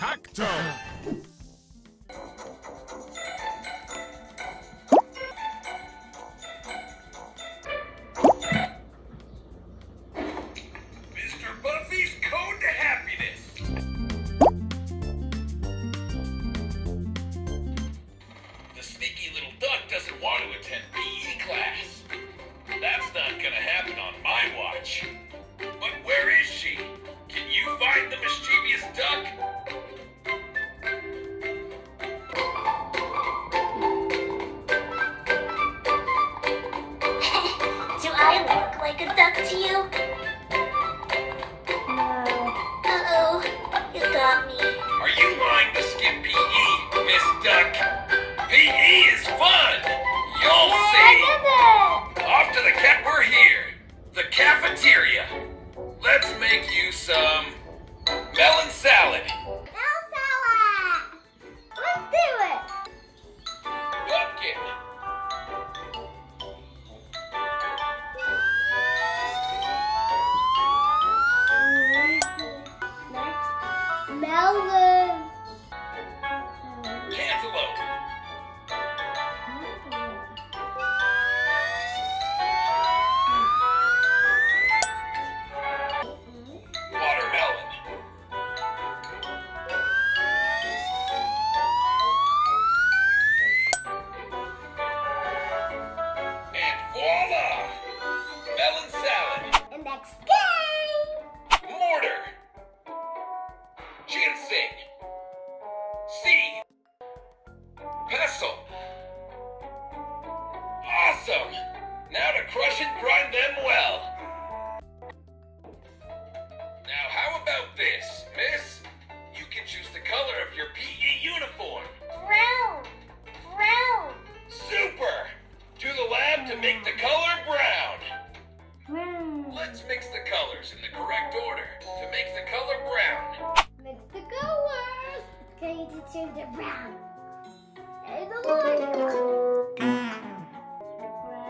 Tacto!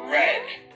Red.